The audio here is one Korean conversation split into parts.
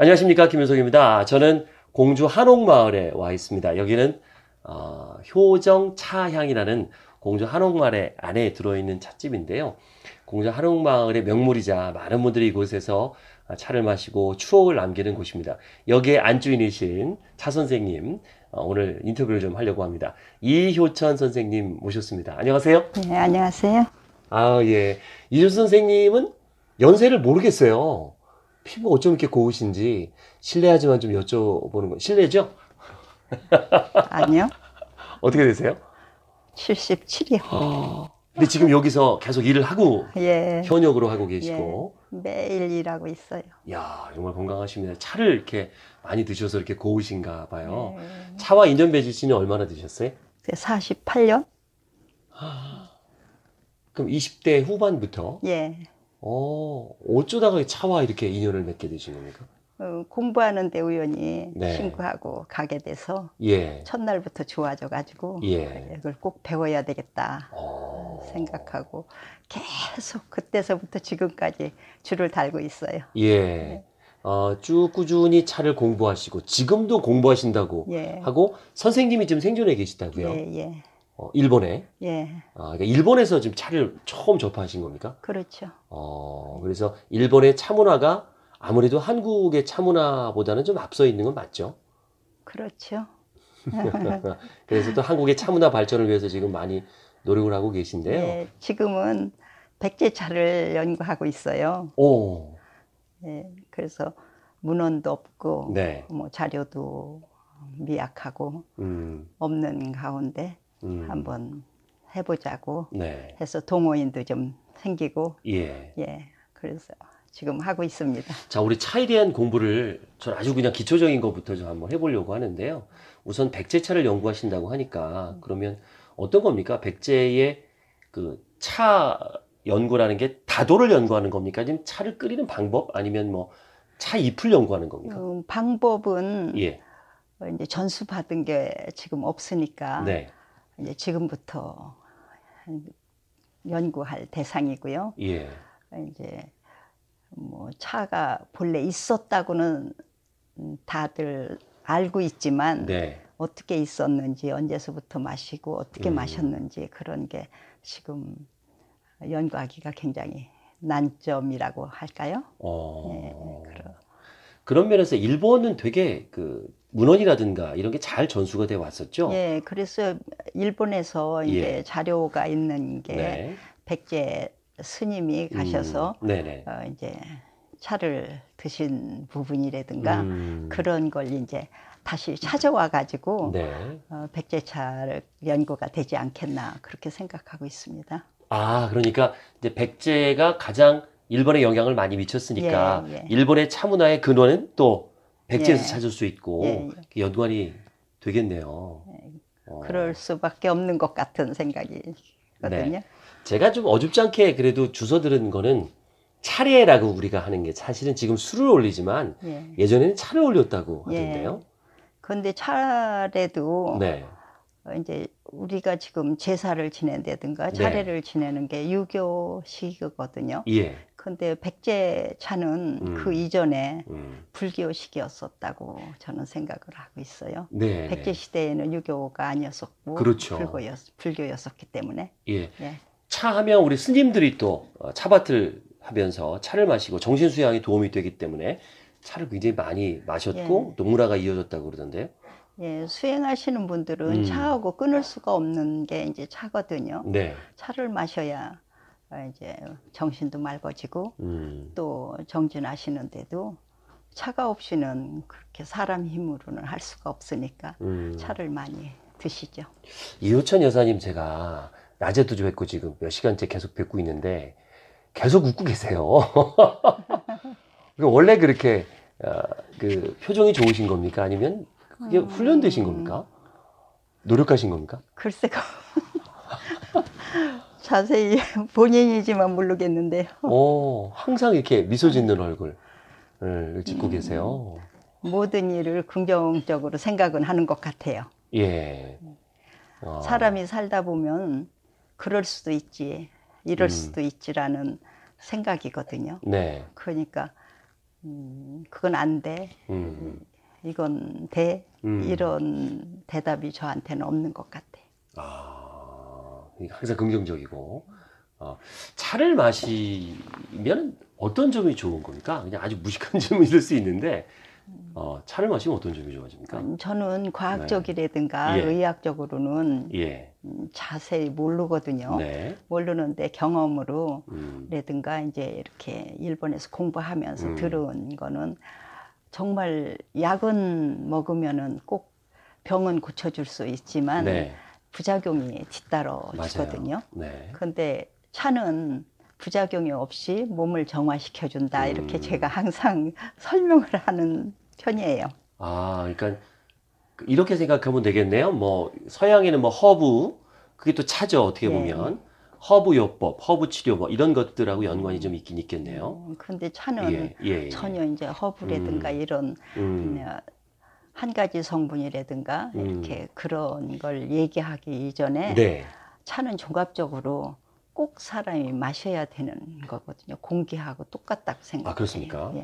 안녕하십니까, 김윤석입니다. 저는 공주 한옥마을에 와 있습니다. 여기는 효정차향이라는 공주 한옥마을의 안에 들어있는 찻집인데요. 공주 한옥마을의 명물이자 많은 분들이 이곳에서 차를 마시고 추억을 남기는 곳입니다. 여기에 안주인이신 차 선생님, 오늘 인터뷰를 좀 하려고 합니다. 이효천 선생님 모셨습니다. 안녕하세요. 네, 안녕하세요. 아, 예. 이효천 선생님은 연세를 모르겠어요. 피부가 어쩜 이렇게 고우신지. 실례하지만 좀 여쭤보는 건 실례죠? 아니요. 어떻게 되세요? 77이요. 근데 지금 여기서 계속 일을 하고, 예, 현역으로 하고 계시고, 예, 매일 일하고 있어요. 이야, 정말 건강하십니다. 차를 이렇게 많이 드셔서 이렇게 고우신가 봐요. 예. 차와 인연 맺으신 지는 얼마나 되셨어요? 48년. 그럼 20대 후반부터? 예. 어쩌다가 차와 이렇게 인연을 맺게 되신 겁니까? 공부하는데 우연히, 네, 친구하고 가게 돼서, 예, 첫날부터 좋아져가지고, 예, 이걸 꼭 배워야 되겠다 생각하고 계속 그때서부터 지금까지 줄을 달고 있어요. 예. 네. 쭉 꾸준히 차를 공부하시고 지금도 공부하신다고, 예, 하고 선생님이 지금 생존해 계시다고요? 예, 예. 일본에? 예. 그러니까 일본에서 지금 차를 처음 접하신 겁니까? 그렇죠. 그래서 일본의 차 문화가 아무래도 한국의 차 문화보다는 좀 앞서 있는 건 맞죠? 그렇죠. 그래서 또 한국의 차 문화 발전을 위해서 지금 많이 노력을 하고 계신데요. 예, 지금은 백제 차를 연구하고 있어요. 오. 예, 그래서 문헌도 없고, 네, 뭐 자료도 미약하고, 없는 가운데 한번 해보자고, 네, 해서 동호인도 좀 생기고, 예, 예, 그래서 지금 하고 있습니다. 자, 우리 차에 대한 공부를 전 아주 그냥 기초적인 것부터 좀 한번 해보려고 하는데요. 우선 백제차를 연구하신다고 하니까, 그러면 어떤 겁니까? 백제의 그 차 연구라는 게 다도를 연구하는 겁니까? 지금 차를 끓이는 방법, 아니면 뭐 차 잎을 연구하는 겁니까? 방법은, 예, 이제 전수 받은 게 지금 없으니까, 네, 이제 지금부터 연구할 대상이고요. 예. 이제 뭐 차가 본래 있었다고는 다들 알고 있지만, 네, 어떻게 있었는지, 언제서부터 마시고 어떻게 마셨는지, 그런 게 지금 연구하기가 굉장히 난점이라고 할까요? 네, 그런 면에서 일본은 되게 그 문헌이라든가 이런 게 잘 전수가 돼 왔었죠? 예, 그래서 일본에서 이제, 예, 자료가 있는 게, 네, 백제 스님이 가셔서 이제 차를 드신 부분이라든가, 그런 걸 이제 다시 찾아와 가지고, 네, 백제차를 연구가 되지 않겠나 그렇게 생각하고 있습니다. 아, 그러니까 이제 백제가 가장 일본에 영향을 많이 미쳤으니까, 예, 예, 일본의 차 문화의 근원은 또 백제에서, 예, 찾을 수 있고, 예, 예, 연관이 되겠네요. 예. 그럴 수밖에 없는 것 같은 생각이거든요. 네. 제가 좀 어줍지 않게 그래도 주워 들은 거는, 차례라고 우리가 하는 게 사실은 지금 술을 올리지만, 예, 예전에는 차를 올렸다고 하던데요. 그런데, 예, 차례도, 네, 이제 우리가 지금 제사를 지낸다든가 차례를, 네, 지내는 게 유교식이거든요. 그런데, 예, 백제 차는 그 이전에 불교식이었었다고 저는 생각을 하고 있어요. 네. 백제 시대에는 유교가 아니었었고, 그렇죠, 불교였었기 때문에. 예. 예. 차 하면 우리 스님들이 또 차밭을 하면서 차를 마시고 정신 수양에 도움이 되기 때문에 차를 굉장히 많이 마셨고, 예, 농문화가 이어졌다고 그러던데요. 예, 수행하시는 분들은 차하고 끊을 수가 없는 게 이제 차거든요. 네. 차를 마셔야 이제 정신도 맑아지고, 또 정진하시는데도 차가 없이는 그렇게 사람 힘으로는 할 수가 없으니까 차를 많이 드시죠. 이효천 여사님, 제가 낮에도 좀 뵙고 지금 몇 시간째 계속 뵙고 있는데 계속 웃고 계세요. 원래 그렇게 그 표정이 좋으신 겁니까? 아니면 그게 훈련되신 겁니까? 노력하신 겁니까? 글쎄요. 자세히 본인이지만 모르겠는데요. 항상 이렇게 미소 짓는 얼굴을 짓고 계세요. 모든 일을 긍정적으로 생각은 하는 것 같아요. 예. 사람이 살다 보면 그럴 수도 있지, 이럴 수도 있지라는 생각이거든요. 네. 그러니까 그건 안 돼. 이건 돼. 이런 대답이 저한테는 없는 것 같아. 아, 항상 긍정적이고. 차를 마시면 어떤 점이 좋은 겁니까? 그냥 아주 무식한 질문일 수 있는데, 차를 마시면 어떤 점이 좋아집니까? 저는 과학적이라든가 네. 의학적으로는 예. 자세히 모르거든요. 네. 모르는데 경험으로 라든가 이제 이렇게 일본에서 공부하면서 들은 거는 정말 약은 먹으면은 꼭 병은 고쳐줄 수 있지만 네. 부작용이 뒤따라지거든요. 네. 근데 차는 부작용이 없이 몸을 정화시켜준다. 이렇게 제가 항상 설명을 하는 편이에요. 아, 그러니까 이렇게 생각하면 되겠네요. 뭐 서양에는 뭐 허브, 그게 또 차죠. 어떻게 네. 보면 허브요법, 허브치료 뭐 이런 것들하고 연관이 좀 있긴 있겠네요. 근데 차는 예, 예, 예. 전혀 이제 허브라든가 이런 한 가지 성분이라든가 이렇게 그런 걸 얘기하기 이전에 네. 차는 종합적으로 꼭 사람이 마셔야 되는 거거든요. 공기하고 똑같다고 생각해요. 아, 그렇습니까? 예.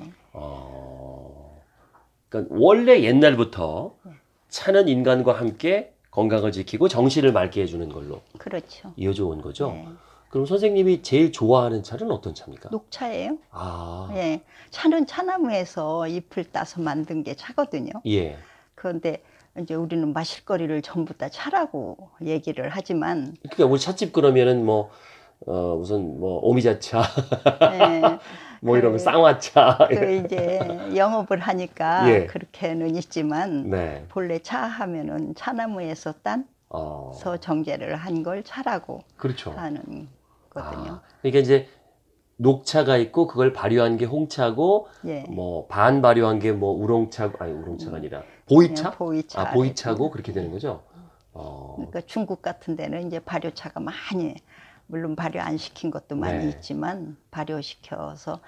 그러니까 원래 옛날부터 차는 인간과 함께 건강을 지키고 정신을 맑게 해주는 걸로 그렇죠. 이어져 온 거죠. 네. 그럼 선생님이 제일 좋아하는 차는 어떤 차입니까? 녹차예요. 아, 예, 차는 차나무에서 잎을 따서 만든 게 차거든요. 예. 그런데 이제 우리는 마실거리를 전부 다 차라고 얘기를 하지만, 그러니까 우리 찻집 그러면은 뭐 우선 뭐 오미자차, 네. 뭐 이러면 쌍화차. 그 이제 영업을 하니까 예. 그렇게는 있지만 네. 본래 차 하면은 차나무에서 딴 서 정제를 한 걸 차라고 그렇죠. 하는 거거든요. 아, 그러니까 이제 녹차가 있고 그걸 발효한 게 홍차고 예. 뭐 반 발효한 게 뭐 우롱차고 아니 우롱차가 아니라 보이차? 보이차. 아, 보이차고 그렇게 되는 거죠. 그러니까 중국 같은 데는 이제 발효차가 많이 물론 발효 안 시킨 것도 많이 네. 있지만 발효시켜서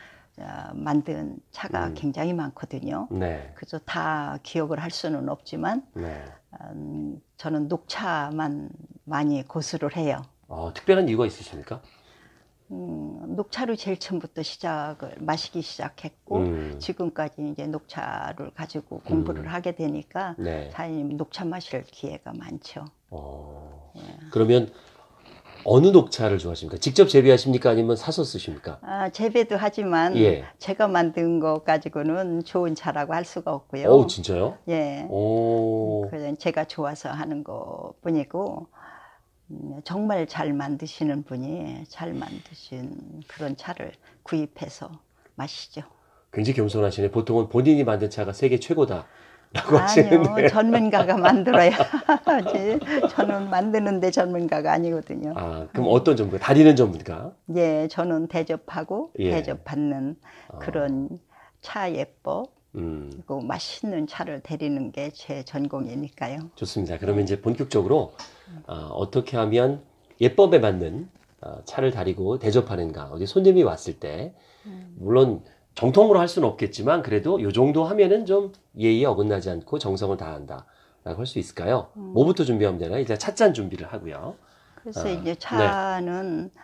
만든 차가 굉장히 많거든요. 네. 그래서 다 기억을 할 수는 없지만 네. 저는 녹차만 많이 고수를 해요. 특별한 이유가 있으십니까? 녹차를 제일 처음부터 시작을 마시기 시작했고 지금까지 이제 녹차를 가지고 공부를 하게 되니까 네. 사장님 녹차 마실 기회가 많죠. 예. 그러면 어느 녹차를 좋아하십니까? 직접 재배하십니까? 아니면 사서 쓰십니까? 아, 재배도 하지만 예. 제가 만든 것 가지고는 좋은 차라고 할 수가 없고요. 오, 진짜요? 예. 오. 그냥 제가 좋아서 하는 것뿐이고 정말 잘 만드시는 분이 잘 만드신 그런 차를 구입해서 마시죠. 굉장히 겸손하시네. 보통은 본인이 만든 차가 세계 최고다. 라고 하시는데. 아니요, 전문가가 만들어야 하지. 저는 만드는데 전문가가 아니거든요. 아, 그럼 어떤 전문가? 다리는 전문가? 예, 저는 대접하고 예. 대접받는 그런 차 예법, 그리고 맛있는 차를 데리는 게 제 전공이니까요. 좋습니다. 그러면 이제 본격적으로 어떻게 하면 예법에 맞는 차를 다리고 대접하는가. 어디 손님이 왔을 때, 물론 정통으로 할 수는 없겠지만 그래도 요 정도 하면은 좀 예의에 어긋나지 않고 정성을 다한다 라고 할 수 있을까요? 뭐부터 준비하면 되나요? 일단 찻잔 준비를 하고요. 그래서 이제 차는 네.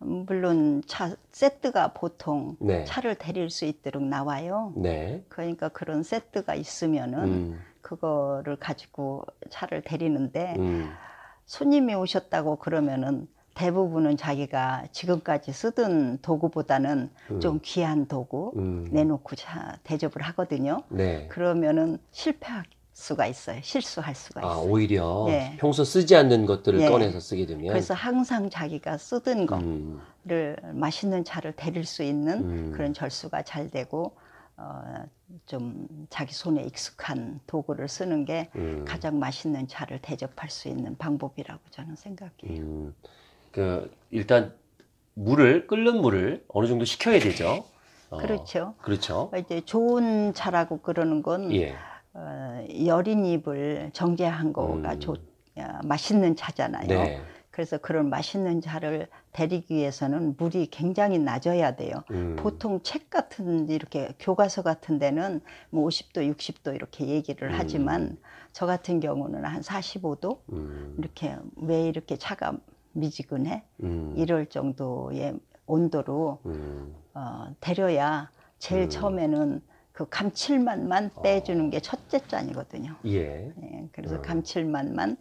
물론 차 세트가 보통 네. 차를 데릴 수 있도록 나와요. 네. 그러니까 그런 세트가 있으면은 그거를 가지고 차를 데리는데 손님이 오셨다고 그러면은 대부분은 자기가 지금까지 쓰던 도구보다는 좀 귀한 도구 내놓고 대접을 하거든요. 네. 그러면은 실패할 수가 있어요. 실수할 수가 있어요. 아, 오히려 예. 평소 쓰지 않는 것들을 예. 꺼내서 쓰게 되면. 그래서 항상 자기가 쓰던 거를 맛있는 차를 데릴 수 있는 그런 절수가 잘 되고 좀 자기 손에 익숙한 도구를 쓰는 게 가장 맛있는 차를 대접할 수 있는 방법이라고 저는 생각해요. 그 일단 물을 끓는 물을 어느 정도 식혀야 되죠. 그렇죠. 그렇죠. 이제 좋은 차라고 그러는 건 예. 여린 잎을 정제한 거가 맛있는 차잖아요. 네. 그래서 그런 맛있는 차를 데리기 위해서는 물이 굉장히 낮아야 돼요. 보통 책 같은 이렇게 교과서 같은 데는 뭐 50도, 60도 이렇게 얘기를 하지만 저 같은 경우는 한 45도 이렇게 왜 이렇게 차가 미지근해? 이럴 정도의 온도로 데려야 제일 처음에는 그 감칠맛만 빼주는 게 첫째 잔이거든요. 예. 예. 그래서 감칠맛만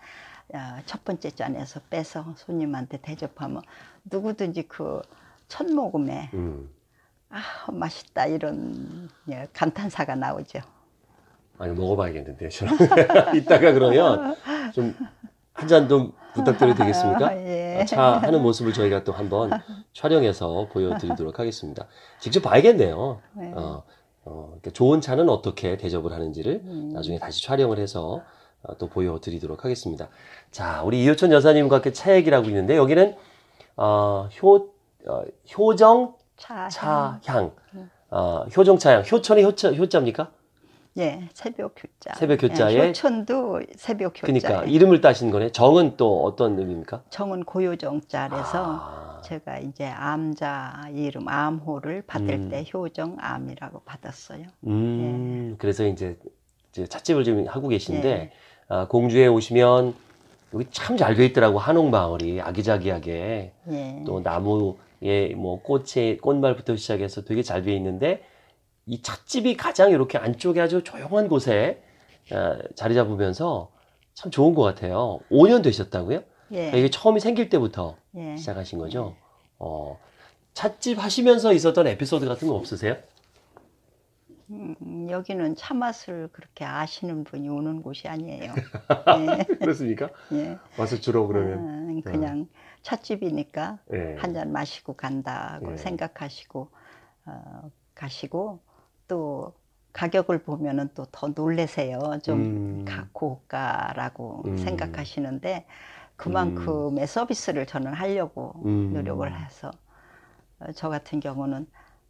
첫 번째 잔에서 빼서 손님한테 대접하면 누구든지 그 첫 모금에 아, 맛있다 이런 감탄사가 나오죠. 아니, 먹어봐야겠는데 저는 이따가 그러면 좀 한 잔 좀 부탁드려도 되겠습니까? 예. 차 하는 모습을 저희가 또 한번 촬영해서 보여드리도록 하겠습니다. 직접 봐야겠네요. 네. 좋은 차는 어떻게 대접을 하는지를 나중에 다시 촬영을 해서 또 보여드리도록 하겠습니다. 자, 우리 이효천 여사님과 함께 차 얘기를 하고 있는데, 여기는 효정차향. 효정차향. 효천이 효자입니까? 예, 새벽 효자. 새벽 효자에. 예, 효천도 새벽 효자. 그러니까 이름을 따신 거네. 정은 또 어떤 의미입니까? 정은 고요정자래서 제가 이제 암자 이름 암호를 받을 때 효정암이라고 받았어요. 예. 그래서 이제 찻집을 지금 하고 계신데 공주에 오시면 여기 참 잘 돼 있더라고. 한옥 마을이 아기자기하게 또 나무에 뭐 꽃말부터 시작해서 되게 잘 돼 있는데. 이 찻집이 가장 이렇게 안쪽에 아주 조용한 곳에 자리 잡으면서 참 좋은 것 같아요. 5년 되셨다고요? 예. 그러니까 이게 처음이 생길 때부터 시작하신 거죠? 찻집 하시면서 있었던 에피소드 같은 거 없으세요? 여기는 차 맛을 그렇게 아시는 분이 오는 곳이 아니에요. 네. 그렇습니까? 예. 와서 주로 그러면? 그냥 찻집이니까 한 잔 마시고 간다고 생각하시고 가시고, 또 가격을 보면은 또 더 놀래세요. 좀 고가라고 생각하시는데, 그만큼의 서비스를 저는 하려고 노력을 해서, 저 같은 경우는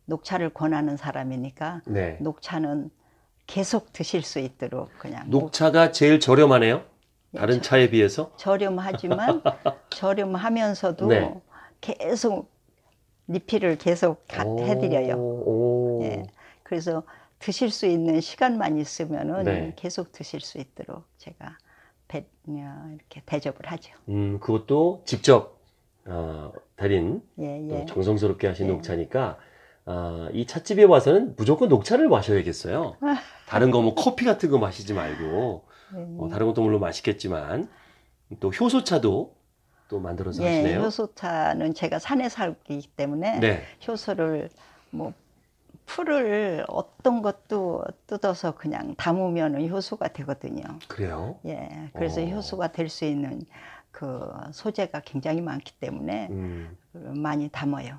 녹차를 권하는 사람이니까 녹차는 계속 드실 수 있도록. 그냥 녹차가 제일 저렴하네요. 다른 차에 비해서 저렴하지만 저렴하면서도 계속 리필을 계속 해드려요. 예. 그래서 드실 수 있는 시간만 있으면은 계속 드실 수 있도록 제가 이렇게 대접을 하죠. 그것도 직접 달인 정성스럽게 하신 녹차니까 이 찻집에 와서는 무조건 녹차를 마셔야겠어요. 다른 거 뭐 커피 같은 거 마시지 말고 다른 것도 물론 맛있겠지만 또 효소차도 또 만들어서 하시네요. 효소차는 제가 산에 살기 때문에 효소를 뭐 풀을 어떤 것도 뜯어서 그냥 담으면 효소가 되거든요. 그래요? 예, 그래서 효소가 될 수 있는 그 소재가 굉장히 많기 때문에 많이 담아요.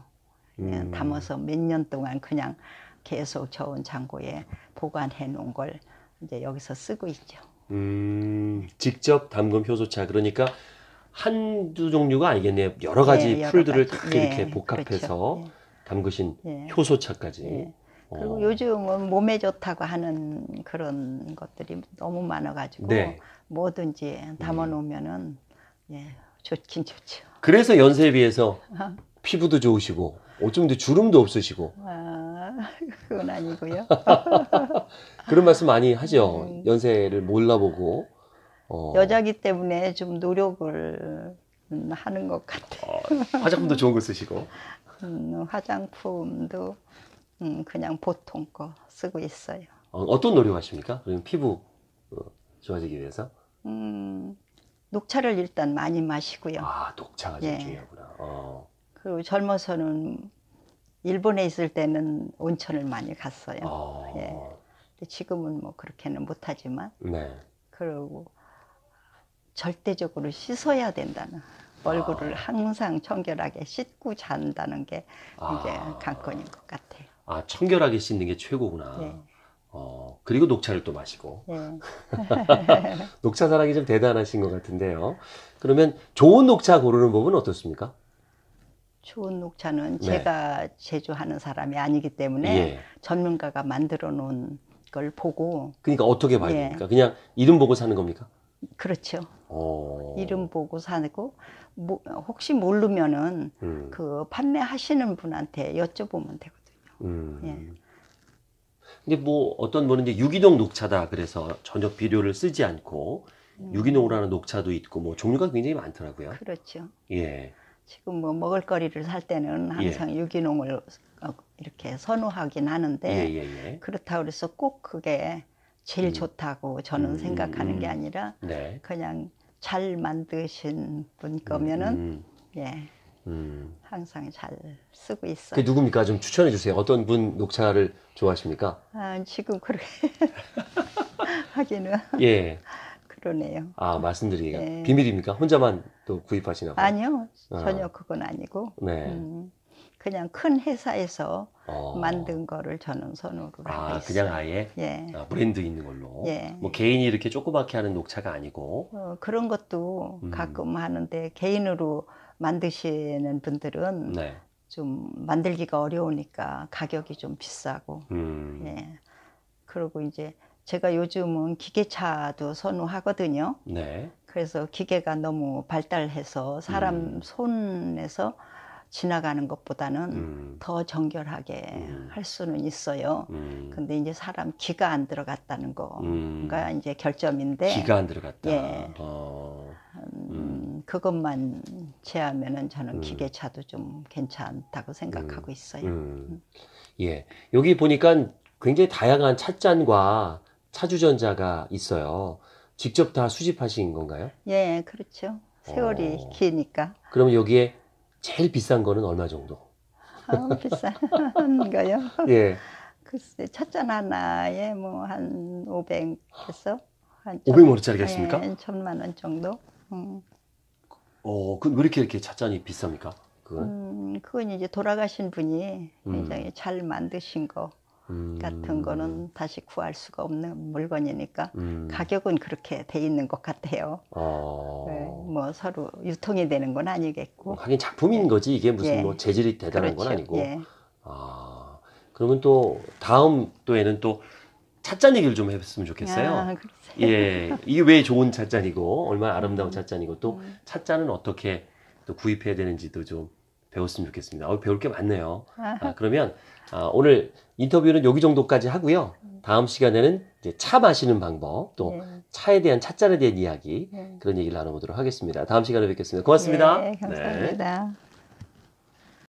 예, 담아서 몇 년 동안 그냥 계속 저온 창고에 보관해 놓은 걸 이제 여기서 쓰고 있죠. 직접 담금 효소차. 그러니까 한두 종류가 아니겠네요. 여러 가지 풀들을 다 이렇게 복합해서 담그신 효소차까지. 그리고 요즘은 몸에 좋다고 하는 그런 것들이 너무 많아가지고 뭐든지 담아놓으면은 좋긴 좋죠. 그래서 연세에 비해서 피부도 좋으시고 어쩜 이제 주름도 없으시고. 그건 아니고요. 그런 말씀 많이 하죠. 연세를 몰라보고. 여자기 때문에 좀 노력을 하는 것 같아요. 화장품도 좋은 거 쓰시고. 화장품도 그냥 보통 거 쓰고 있어요. 어떤 노력하십니까? 그럼 피부 좋아지기 위해서? 녹차를 일단 많이 마시고요. 아, 녹차가 제일 중요하구나. 그리고 젊어서는 일본에 있을 때는 온천을 많이 갔어요. 예. 지금은 뭐 그렇게는 못하지만. 그리고 절대적으로 씻어야 된다는, 얼굴을 항상 청결하게 씻고 잔다는 게 이제 관건인 것 같아요. 아, 청결하게 씻는 게 최고구나. 그리고 녹차를 또 마시고. 녹차 사랑이 좀 대단하신 것 같은데요. 그러면 좋은 녹차 고르는 법은 어떻습니까? 좋은 녹차는 제가 제조하는 사람이 아니기 때문에 전문가가 만들어 놓은 걸 보고. 그러니까 어떻게 봐야 됩니까? 그냥 이름 보고 사는 겁니까? 그렇죠. 이름 보고 사고, 혹시 모르면은 그 판매하시는 분한테 여쭤보면 되거든요. 근데 뭐 어떤 분은 이제 유기농 녹차다 그래서 전혀 비료를 쓰지 않고 유기농으로 하는 녹차도 있고 뭐 종류가 굉장히 많더라고요. 그렇죠. 예. 지금 뭐 먹을거리를 살 때는 항상 예. 유기농을 이렇게 선호하긴 하는데 예. 그렇다고 해서 꼭 그게 제일 좋다고 저는 생각하는 게 아니라 네. 그냥 잘 만드신 분 거면은 예. 항상 잘 쓰고 있어요. 그게 누굽니까? 좀 추천해 주세요. 어떤 분 녹차를 좋아하십니까? 아, 지금 그렇게 하기는 예. 그러네요. 아, 말씀드리기가 예. 비밀입니까? 혼자만 또 구입하시나 봐요? 아니요. 전혀 그건 아니고 네. 그냥 큰 회사에서 만든 거를 저는 선호를 하고 있어요. 그냥 아예 예. 브랜드 있는 걸로. 예. 뭐 개인이 이렇게 조그맣게 하는 녹차가 아니고. 그런 것도 가끔 하는데 개인으로 만드시는 분들은 네. 좀 만들기가 어려우니까 가격이 좀 비싸고. 예. 그리고 이제 제가 요즘은 기계차도 선호하거든요. 네. 그래서 기계가 너무 발달해서 사람 손에서 지나가는 것보다는 더 정결하게 할 수는 있어요. 근데 이제 사람 귀가 안 들어갔다는 거가 이제 결점인데. 귀가 안 들어갔다. 예. 그것만 제하면은 저는 기계차도 좀 괜찮다고 생각하고 있어요. 예. 여기 보니까 굉장히 다양한 찻잔과 차주전자가 있어요. 직접 다 수집하신 건가요? 예, 그렇죠. 세월이 기니까. 그럼 여기에 제일 비싼 거는 얼마 정도? 비싼 거요? 예. 글쎄, 찻잔 하나에 뭐 한 500에서 한 500원짜리가 있습니까? 예, 1000만 원 정도. 그럼 왜 이렇게 찻잔이 비쌉니까? 그건? 그건 이제 돌아가신 분이 굉장히 잘 만드신 거 같은 거는 다시 구할 수가 없는 물건이니까 가격은 그렇게 돼 있는 것 같아요. 네, 뭐 서로 유통이 되는 건 아니겠고. 하긴 작품인 예. 거지 이게 무슨 예. 뭐 재질이 대단한 그렇죠. 건 아니고. 예. 그러면 또 다음 또에는 또 찻잔 얘기를 좀 했으면 좋겠어요. 예, 이게 왜 좋은 찻잔이고 얼마나 아름다운 찻잔이고 또 찻잔은 어떻게 또 구입해야 되는지도 좀 배웠으면 좋겠습니다. 배울 게 많네요. 그러면 오늘 인터뷰는 여기 정도까지 하고요. 다음 시간에는 이제 차 마시는 방법, 또 네. 차에 대한 찻잔에 대한 이야기 그런 얘기를 나눠보도록 하겠습니다. 다음 시간에 뵙겠습니다. 고맙습니다. 네, 감사합니다. 네.